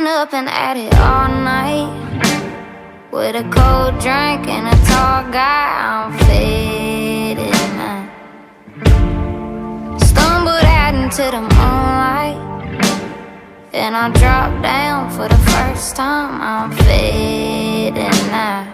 been up and at it all night, with a cold drink and a tall guy, I'm faded now. Stumbled out into the moonlight, and I dropped down for the first time, I'm faded now.